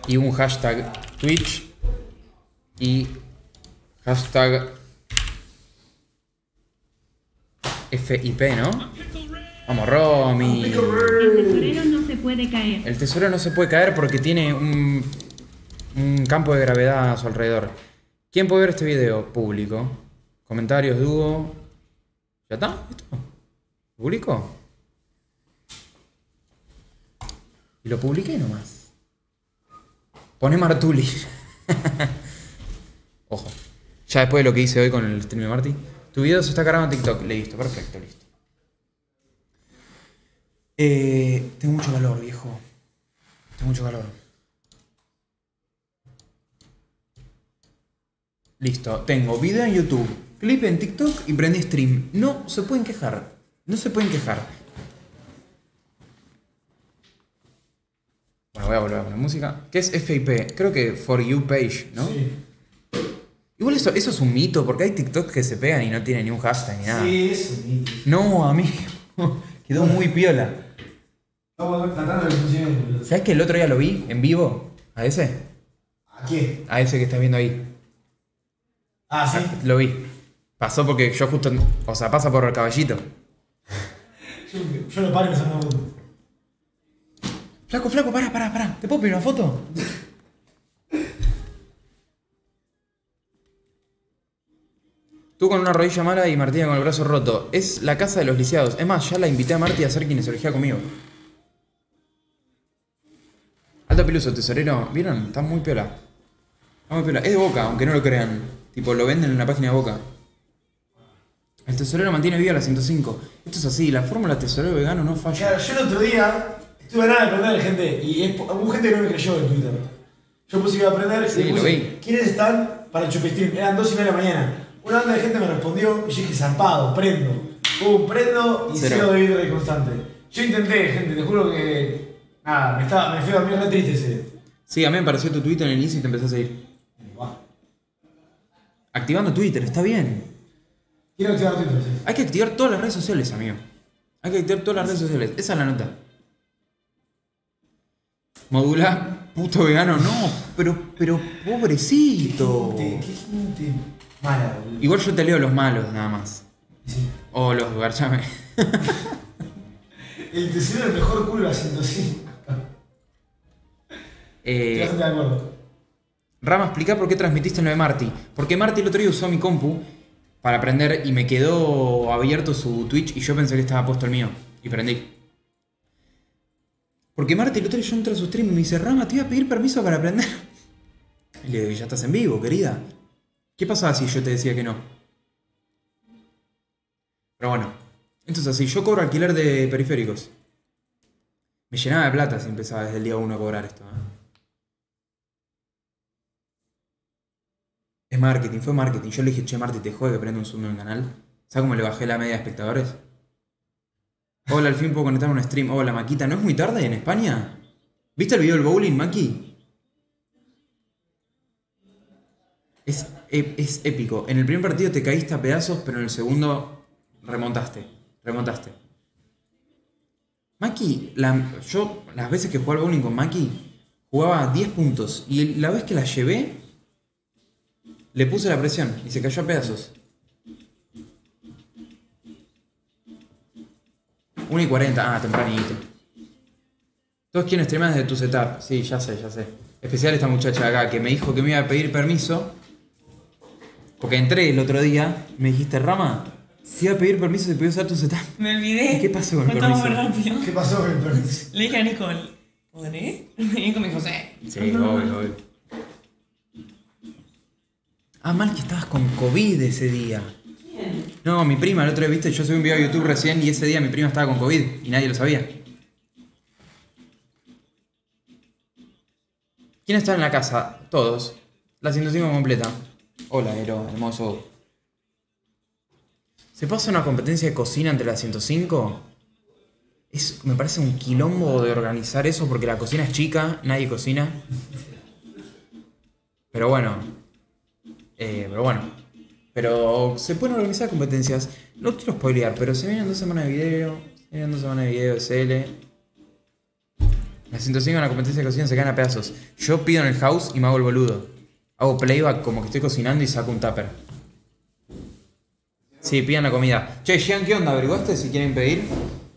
Y un hashtag Twitch y hashtag F I P, ¿no? Vamos, Romy. El tesorero no se puede caer. El tesorero no se puede caer porque tiene un, un campo de gravedad a su alrededor. ¿Quién puede ver este video? Público. Comentarios, dúo. ¿Ya está? ¿Listo? ¿Público? Y lo publiqué nomás. Poné Martuli. Ojo. Ya después de lo que hice hoy con el stream de Marti. Tu video se está cargando en TikTok. Listo, perfecto, listo. Eh, tengo mucho calor, viejo. Tengo mucho calor. Listo, tengo video en YouTube, clip en TikTok y prendí stream. No se pueden quejar. No se pueden quejar. Bueno, voy a volver a poner música. ¿Qué es F I P? Creo que For You Page, ¿no? Sí. Igual eso, eso es un mito, porque hay TikTok que se pegan y no tienen ni un hashtag ni nada. Sí, es un mito. No, amigo. Quedó muy piola. ¿Sabes que el otro día lo vi en vivo? ¿A ese? ¿A qué? A ese que estás viendo ahí. Ah, sí. Ah, lo vi. Pasó porque yo justo... O sea, pasa por el caballito. Yo, yo lo paro y me saco una foto. Flaco, flaco, pará, pará, pará. ¿Te puedo pedir una foto? Tú con una rodilla mala y Martina con el brazo roto. Es la casa de los lisiados. Es más, ya la invité a Marti a hacer kinesiología conmigo. Alto piluso, tesorero. ¿Vieron? Está muy piola. Está muy piola. Es de Boca, aunque no lo crean. Tipo, lo venden en la página de Boca. El tesorero mantiene viva la ciento cinco. Esto es así, la fórmula tesorero vegano no falla. Claro, yo el otro día estuve a nada de aprender, gente. Y es, hubo gente que no me creyó en Twitter. Yo puse que iba a aprender. Sí, lo vi. ¿Quiénes están para el chupestín? Eran dos y media de la mañana. Una banda de gente me respondió y yo dije, zarpado, prendo. Uh, prendo y cero de vida de constante. Yo intenté, gente, te juro que... Nada, me, estaba, me fui a dormir re triste ese. Sí, a mí me apareció tu Twitter en el inicio y te empecé a seguir. Wow. Activando Twitter, está bien. Quiero activar Twitter, sí. Hay que activar todas las redes sociales, amigo. Hay que activar todas las redes sociales. Esa es la nota. Modular, puto vegano, no. Pero, pero, pobrecito. ¿Qué gente? ¿Qué gente? Mala, igual yo te leo los malos nada más. Sí. O oh, los garchame. El tercero es el mejor culo haciendo así. Eh, Estoy bastante de acuerdo. Rama, explica por qué transmitiste lo de Marti. Porque Marti el otro día usó mi compu para aprender y me quedó abierto su Twitch y yo pensé que estaba puesto el mío. Y prendí. Porque Marti el otro día yo entré a su stream y me dice, Rama, te iba a pedir permiso para aprender. Y le digo, ya estás en vivo, querida. ¿Qué pasaba si yo te decía que no? Pero bueno, entonces así, yo cobro alquiler de periféricos. Me llenaba de plata si empezaba desde el día uno a cobrar esto, ¿eh? Es marketing, fue marketing. Yo le dije, che, Marti, te jode que prenda un zoom en el canal. ¿Sabes cómo le bajé la media de espectadores? Hola, al fin puedo conectar un stream. Hola, Maquita, ¿no es muy tarde en España? ¿Viste el video del bowling, Maki? Es, es épico. En el primer partido te caíste a pedazos, pero en el segundo remontaste. Remontaste. Maki, la, yo las veces que jugaba al bowling con Maki, jugaba diez puntos. Y la vez que la llevé, le puse la presión y se cayó a pedazos. una y cuarenta. Ah, tempranito. Todos quieren streamar desde tu setup. Sí, ya sé, ya sé. Especial esta muchacha acá que me dijo que me iba a pedir permiso. Porque entré el otro día, me dijiste, Rama, si iba a pedir permiso, te podía usar tu setup. Me olvidé. ¿Qué pasó con el permiso? ¿Qué pasó con el permiso? Le dije a Nico, ¿podré? Y Nico me dijo, sí. Sí, obvio, obvio. Ah, mal que estabas con COVID ese día. ¿Quién? No, mi prima, el otro día, viste, yo subí un video a YouTube recién y ese día mi prima estaba con COVID y nadie lo sabía. ¿Quién está en la casa? Todos. La ciento cinco completa. Hola, Hero, hermoso. ¿Se pasa una competencia de cocina entre la ciento cinco? Es, me parece un quilombo de organizar eso porque la cocina es chica, nadie cocina. Pero bueno. Eh, pero bueno. Pero se pueden organizar competencias. No quiero spoilear, pero se vienen dos semanas de video. Se vienen dos semanas de video de Cele. La ciento cinco en la competencia de cocina se caen a pedazos. Yo pido en el house y me hago el boludo. Hago playback como que estoy cocinando y saco un tupper. Sí, pidan la comida. Che, Jean, ¿qué onda? ¿Averiguaste si quieren pedir?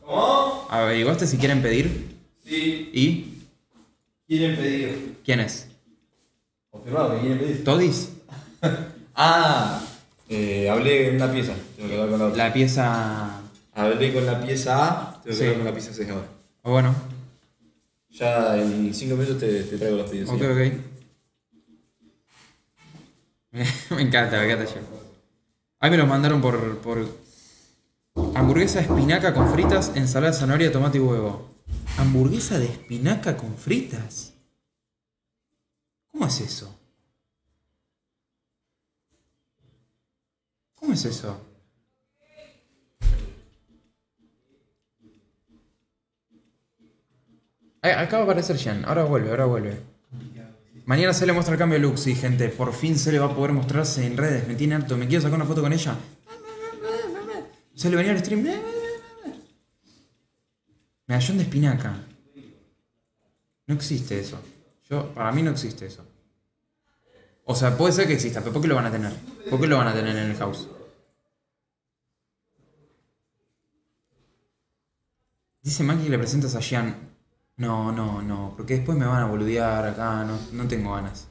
¿Cómo? ¿Averiguaste si quieren pedir? Sí. ¿Y? Quieren pedir. ¿Quiénes? Confirmado que quieren pedir. ¿Todis? Ah, eh, hablé en una pieza. Tengo que hablar con la otra. La pieza... Hablé con la pieza A, tengo que sí. hablar con la pieza C ahora. Oh, bueno. Ya en cinco minutos te, te traigo los pedidos. Ok, ¿sí? ok. Me encanta, me encanta yo. Ahí me los mandaron por, por... Hamburguesa de espinaca con fritas, ensalada de zanahoria, tomate y huevo. ¿Hamburguesa de espinaca con fritas? ¿Cómo es eso? ¿Cómo es eso? Acaba de aparecer Jean, ahora vuelve, ahora vuelve. Mañana se le muestra el cambio de look, sí, gente. Por fin se le va a poder mostrarse en redes. Me tiene harto, me quiero sacar una foto con ella. Se le venía al stream. Medallón de espinaca. No existe eso. Yo, para mí no existe eso. O sea, puede ser que exista, pero ¿por qué lo van a tener? ¿Por qué lo van a tener en el house? Dice Maki que le presentas a Jean. No, no, no, porque después me van a boludear acá, no, no tengo ganas.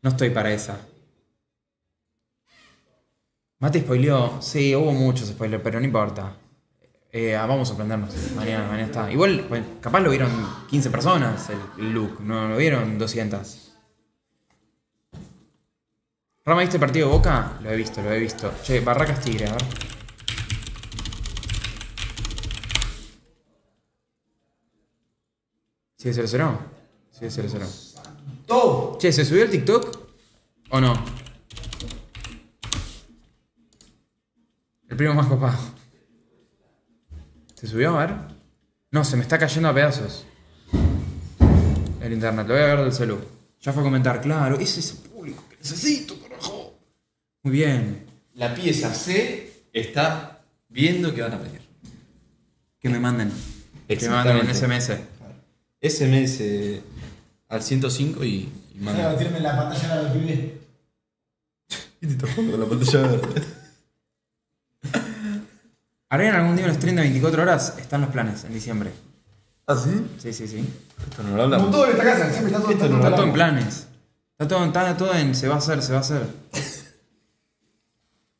No estoy para esa. Mate spoileó, sí, hubo muchos spoilers, pero no importa. Eh, vamos a sorprendernos, mañana, mañana está. Igual, pues, capaz lo vieron quince personas el look, no lo vieron doscientas. ¿Rama viste el partido de Boca? Lo he visto, lo he visto. Che, Barracas Tigre, a ver. ¿Sigue cero cero? Sigue cero cero. ¡Oh! Che, ¿se subió el TikTok? ¿O no? El primo más copado. ¿Se subió? A ver. No, se me está cayendo a pedazos. El internet. Lo voy a ver del celu. Ya fue a comentar. Claro, ese es el público que necesito, carajo. Muy bien. La pieza C está viendo que van a pedir. Que me manden. Que me manden en S M S. S M S eh, al ciento cinco y, y manda. Voy a tirarme la pantalla verde, pibe. ¿Qué te tocó con la pantalla verde? ¿Harán algún día un stream de veinticuatro horas? Están los planes en diciembre. ¿Ah, sí? Sí, sí, sí. Esto no lo hablamos. Como todo en esta casa, siempre está todo, está todo, no está todo en planes. Está todo, está todo en se va a hacer, se va a hacer.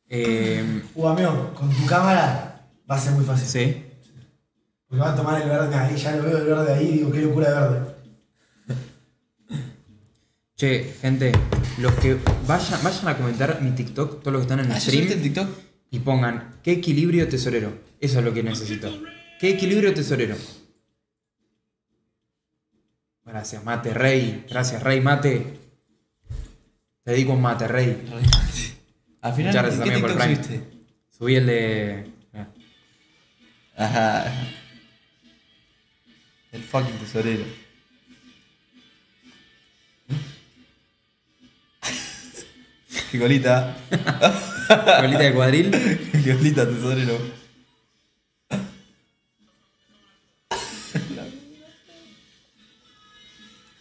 eh, uh, amigo, con tu cámara va a ser muy fácil. Sí. Porque van a tomar el verde ahí, ya lo veo el verde ahí, digo, qué locura de verde. Che, gente, los que vayan, vayan a comentar mi TikTok, todos los que están en el stream, el TikTok? Y pongan, ¿qué equilibrio tesorero? Eso es lo que necesito. ¿Qué equilibrio tesorero? Gracias, Mate Rey. Gracias, Rey Mate. Te dedico un Mate Rey. Al final, muchas gracias también por el Prime. Subiste? Subí el de... Ajá. El fucking tesorero. ¡Qué colita! ¿Colita de cuadril? ¡Qué colita tesorero!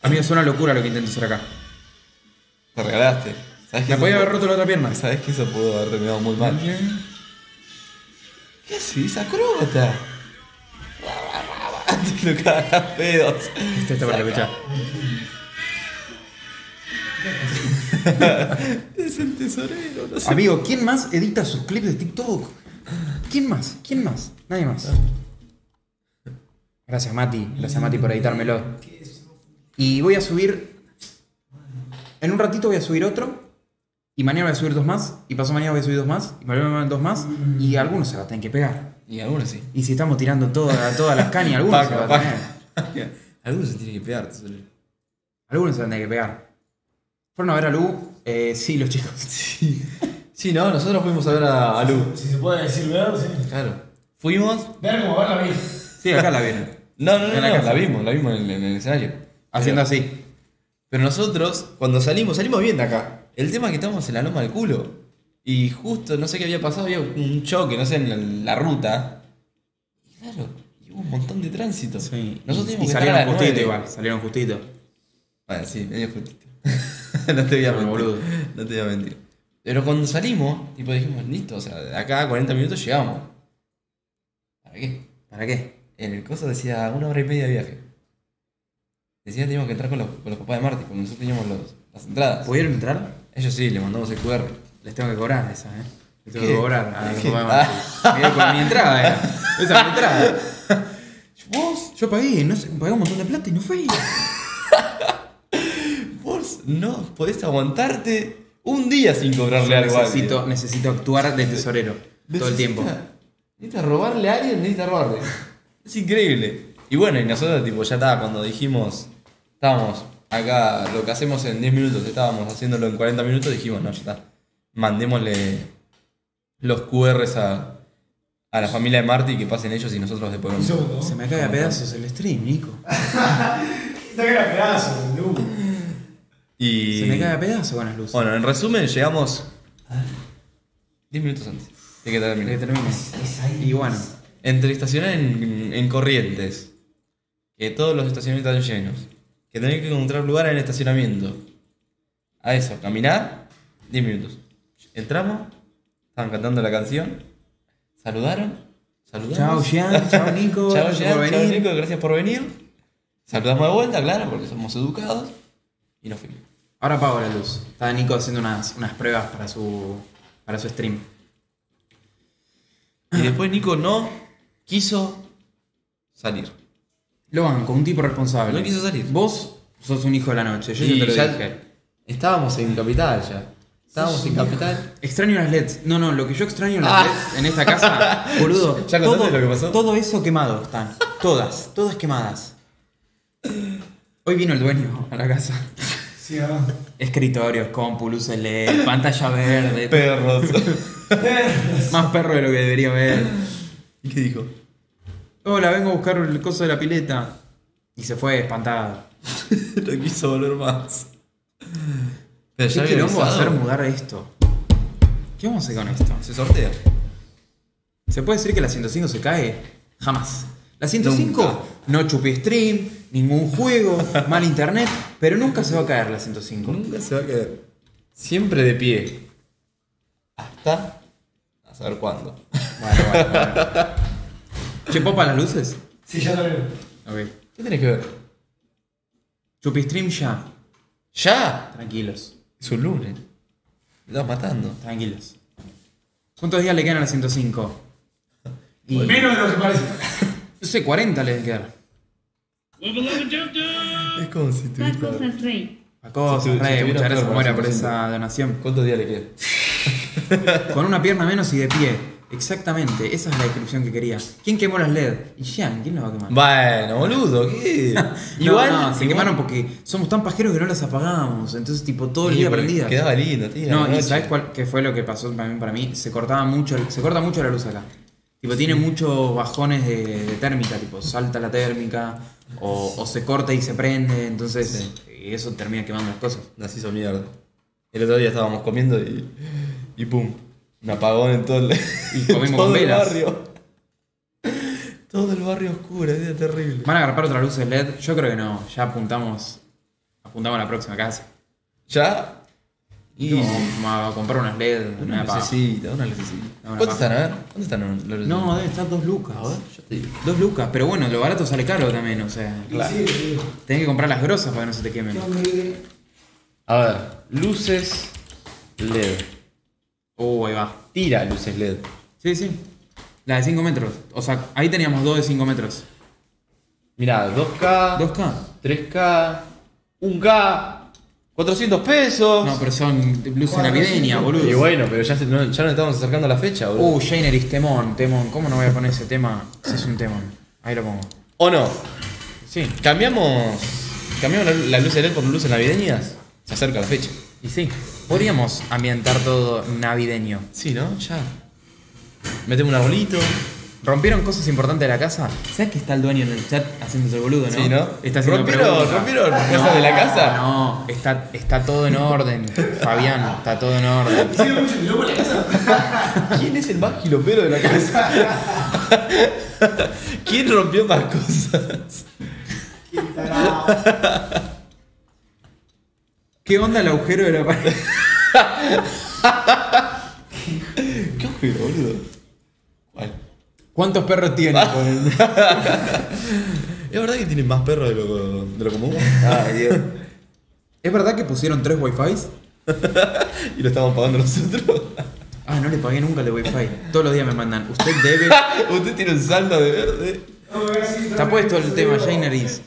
A mí es una locura lo que intento hacer acá. Te regalaste. ¿Sabés que me podía haber roto la otra pierna? Sabés que eso pudo haber terminado muy mal. ¿Qué haces, acróbata? Lo cagas pedos. Esto está para escuchar. Es el tesorero. No sé. Amigo, ¿quién más edita sus clips de TikTok? ¿Quién más? ¿Quién más? Nadie más. Gracias, Mati. Gracias, Mati, por editármelo. Y voy a subir... En un ratito voy a subir otro. Y mañana voy a subir dos más. Y pasado mañana voy a subir dos más. Y mañana voy a subir dos más. Y algunos se va a tener que pegar. Y algunos sí. Y si estamos tirando todas, todas las cañas, algunos paca, se va a tener. Paca. Algunos se tienen que pegar. Algunos se van a tener que pegar. ¿Fueron a ver a Lu? Eh, sí, los chicos. Sí. Sí, no, nosotros fuimos a ver a, a Lu. Si se puede decir ver, sí. Claro. Fuimos. Ver como ver la vi. Sí, acá la vieron. No, no, no, no, no, la vimos, la vimos en, en el escenario. Haciendo pero, así. Pero nosotros, cuando salimos, salimos bien de acá. El tema es que estábamos en la loma del culo. Y justo, no sé qué había pasado, había un choque, no sé, en la, la ruta. Y claro, y hubo un montón de tránsito. Sí. Nosotros y, y salieron justito igual, salieron justito. Bueno, sí, medio justito. No te voy a mentir, boludo. No te voy a mentir. Pero cuando salimos, tipo dijimos, listo, o sea, de acá a cuarenta minutos llegamos. ¿Para qué? ¿Para qué? En el coso decía una hora y media de viaje. Decía que teníamos que entrar con los, con los papás de Marti, porque nosotros teníamos los, las entradas. ¿Pudieron entrar? Ellos sí, le mandamos el cu erre. Les tengo que cobrar esa, ¿eh? Les tengo ¿Qué? que cobrar a los papás de Marti. Con mi entrada, ¿eh? Esa es mi entrada. ¿Vos? Yo pagué, no sé, pagué un montón de plata y no fue. Vos no podés aguantarte un día sin cobrarle algo. Necesito, a necesito actuar de tesorero necesita, todo el tiempo. Necesitas robarle a alguien, necesitas robarle. Es increíble. Y bueno, y nosotros tipo ya estaba cuando dijimos, estábamos acá, lo que hacemos en diez minutos, estábamos haciéndolo en cuarenta minutos, dijimos, no, ya está. Mandémosle los cu erres a, a la familia de Marti, que pasen ellos y nosotros después. ¿No? Se me cae a pedazos el stream, Nico. Se me cae a pedazos, Lu. Y... Se me cae a pedazos con las luces. Bueno, en resumen, llegamos diez minutos antes de que termine. De que termine. Y bueno, entre estacionar en, en Corrientes, que todos los estacionamientos están llenos, que tenés que encontrar lugar en el estacionamiento. A eso, caminar, diez minutos. Entramos, estaban cantando la canción, saludaron, saludamos. Chao Jean, chao Nico, chao, Jean, por chao venir. Nico, gracias por venir. Saludamos de vuelta, claro, porque somos educados. Y nos fuimos. Ahora apago la luz. Está Nico haciendo unas, unas pruebas para su, para su stream. Y después Nico no quiso salir. Lo banco, un tipo responsable. No quiso salir. Vos sos un hijo de la noche. Yo sí, te lo ya dije. Estábamos en Capital ya. Estábamos sí, en Capital. Extraño las leds. No, no, lo que yo extraño las ah. leds en esta casa, boludo. ¿Ya todo, lo que pasó? Todo eso quemado están. Todas, todas quemadas. Hoy vino el dueño a la casa. Sí, ah. Escritorios, compu, luces L E D, pantalla verde. Perros. Más perro de lo que debería haber. ¿Y qué dijo? Hola, vengo a buscar el coso de la pileta. Y se fue espantado. No quiso volver más. Pero ya ¿Qué vamos a hacer mudar esto? ¿Qué vamos a hacer con esto? Se sortea. ¿Se puede decir que la ciento cinco se cae? Jamás. La ciento cinco nunca. No chupé stream, ningún juego, mal internet. Pero nunca se va a caer la ciento cinco. Nunca se va a caer. Siempre de pie. Hasta... a saber cuándo. Vale, vale, vale. ¿Che, popa las luces? Sí, ya lo veo. Ok. ¿Qué tenés que ver? Chupistream ya. ¿Ya? Tranquilos. Es un lunes. Me estás matando. Tranquilos. ¿Cuántos días le quedan a la ciento cinco? Y... menos de lo que parece. No sé, cuarenta le deben quedar. Es como si tuviera... Pacosas Rey. Pacosas Rey, muchas gracias Moira por esa donación. ¿Cuántos días le quedan? Con una pierna menos y de pie. Exactamente, esa es la descripción que quería. ¿Quién quemó las leds? Y Jean, ¿quién las va a quemar? Bueno, boludo, ¿qué? Igual no, no, se igual. quemaron porque somos tan pajeros que no las apagamos. Entonces, tipo, todo el sí, día prendida. Quedaba lindo, tío. No, y ¿sabes cuál qué fue lo que pasó también para mí? Se cortaba mucho, se corta mucho la luz acá. Tipo, tiene muchos bajones de, de térmica, tipo, salta la térmica, o, o se corta y se prende, entonces sí. Y eso termina quemando las cosas. Nos hizo mierda. El otro día estábamos comiendo y, y pum. Un apagón en todo el, y comimos todo con velas. El barrio. Todo el barrio oscuro, es terrible. ¿Van a agarrar otras luces L E D? Yo creo que no, ya apuntamos apuntamos a la próxima casa. ¿Ya? Y no, vamos a comprar unas L E D. Una, una lucecita, una lucecita. ¿Cuánto están, a ver? ¿Cuánto están los luces? No, deben estar dos lucas. A ver, yo te digo. Dos lucas, pero bueno, lo barato sale caro también, o sea. Claro. Sí, sí. Tenés que comprar las grosas para que no se te quemen. A ver. luces L E D. Oh, ahí va. Tira luces L E D. Sí, sí. La de cinco metros. O sea, ahí teníamos dos de cinco metros. Mirá, dos K, tres K, un K, cuatrocientos pesos. No, pero son luces navideñas, boludo. Y bueno, pero ya, se, no, ya nos estamos acercando a la fecha, boludo. Uh, Jaineris, temón, temón. ¿Cómo no voy a poner ese tema? Ese es un temón. Ahí lo pongo. ¿O no? Sí. ¿Cambiamos, cambiamos las la luces L E D por luces navideñas? Se acerca la fecha. Y sí. Podríamos ambientar todo navideño. Sí, ¿no? Ya. Metemos un arbolito. ¿Rompieron cosas importantes de la casa? ¿Sabes que está el dueño en el chat haciéndose el boludo, no? Sí, ¿no? Está haciendo ¿Rompieron, ¿Rompieron cosas no, de la casa? No, está, está todo en orden, Fabián, está todo en orden. ¿Hicieron mucho quilombo en la casa? ¿Quién es el más quilopero de la casa? ¿Quién rompió más cosas? ¿Quién tarado? ¿Qué onda el agujero de la pared? ¿Qué agujero, boludo? ¿Cuál? ¿Cuántos perros tiene? Ah. ¿Es verdad que tienen más perros de lo, de lo común? Ah, Dios. ¿Es verdad que pusieron tres wifis? Y lo estamos pagando nosotros. Ah, no le pagué nunca el de wifi. Todos los días me mandan. Usted debe. Usted tiene un saldo de verde. Está puesto el tema, Jaineris.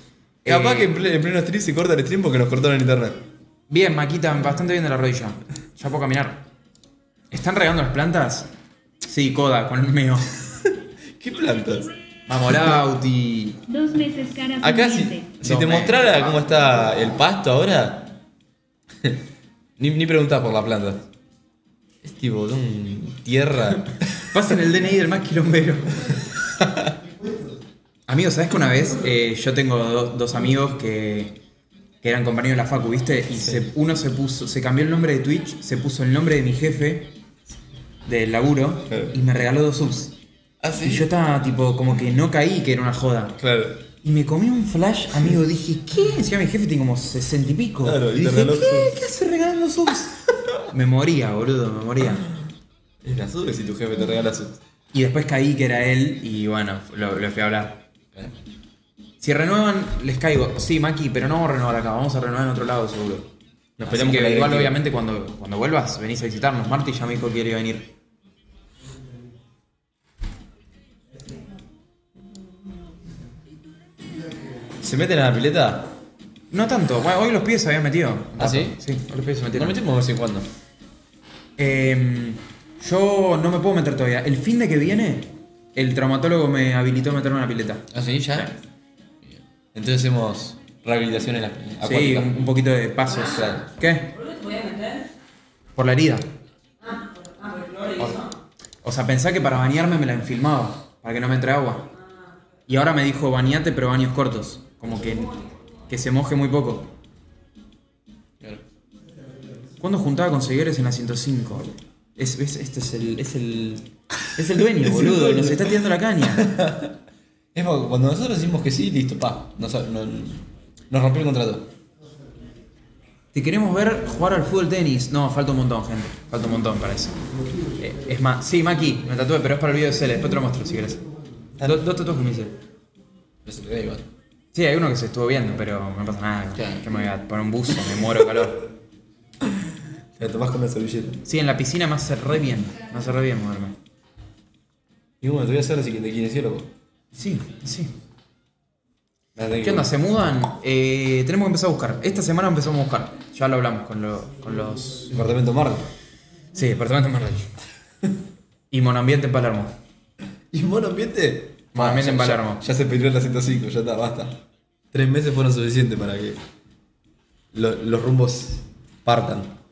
Eh... Capaz que en pleno stream se corta el stream porque nos cortaron el internet. Bien, Maquita, bastante bien de la rodilla. Ya puedo caminar. ¿Están regando las plantas? Sí, coda, con el meo. ¿Qué plantas? Vamos, Lauti. Dos meses cara. Acá si, si te mostrara cómo está el pasto ahora, ni, ni preguntás por la planta. Es tipo don, tierra. Pasen el D N I del más quilombero. Amigos, ¿sabes que una vez eh, yo tengo do, dos amigos que, que eran compañeros de la facu, viste? Y sí. se, uno se puso, se cambió el nombre de Twitch, se puso el nombre de mi jefe del laburo, claro. Y me regaló dos subs. ¿Ah, sí? Y yo estaba tipo como que no caí que era una joda. Claro. Y me comí un flash, amigo, dije, ¿qué? Si a mi jefe tiene como sesenta y pico. Claro, y, y dije, ¿qué? ¿Qué hace regalando subs? Me moría, boludo, me moría. Es la sub si tu jefe te regala subs. Y después caí que era él y bueno, lo, lo fui a hablar. ¿Eh? Si renuevan, les caigo. Sí, Maki, pero no vamos a renovar acá, vamos a renovar en otro lado seguro. Nos Así que igual obviamente cuando, cuando vuelvas venís a visitarnos. Marti ya me dijo que quiere venir. ¿Se meten a la pileta? No tanto, bueno, hoy los pies se habían metido. ¿Ah, sí? Sí, hoy los pies se metieron. ¿No metimos de vez en cuando? Eh, yo no me puedo meter todavía. El fin de que viene, el traumatólogo me habilitó a meterme en la pileta. ¿Ah, sí? ¿Ya? Sí. Entonces hacemos rehabilitación en la pileta. Sí, un poquito de pasos. Claro. ¿Qué? ¿Por qué te podías meter? Por la herida. Ah, por, ah, por el cloro. O sea, pensá que para bañarme me la enfilmaba, para que no me entre agua. Ah. Y ahora me dijo bañate, pero baños cortos. Como que, que se moje muy poco. Claro. ¿Cuándo juntaba con seguidores en la ciento cinco? Es, es, este es el, es el, es el dueño, boludo. Nos está tirando la caña. Es porque cuando nosotros decimos que sí, listo, pa. Nos, nos, nos rompió el contrato. Te queremos ver jugar al fútbol tenis. No, falta un montón, gente. Falta un montón para eso. Eh, es más, sí, Maki, me tatué, pero es para el video de Cele. Después te lo muestro si querés. Dos tatuajes que me hice. Pero se te da igual. Sí, hay uno que se estuvo viendo, pero no pasa nada. Claro. Que me voy a poner un buzo, me muero calor. ¿Te tomás con la servilleta? Sí, en la piscina me hace re bien. Me hace re bien moverme. Y bueno, te voy a hacer así que te kinesiólogo. Sí, sí. Dale, ¿qué onda? ¿Se mudan? Eh, tenemos que empezar a buscar. Esta semana empezamos a buscar. Ya lo hablamos con, lo, con los... Departamento Marvel. Sí, Departamento Marvel. Y Monoambiente en Palermo. ¿Y Monoambiente? Monoambiente ah, en Palermo. Ya, ya se peleó en la ciento cinco, ya está, basta. Tres meses fueron suficientes para que lo, los rumbos partan.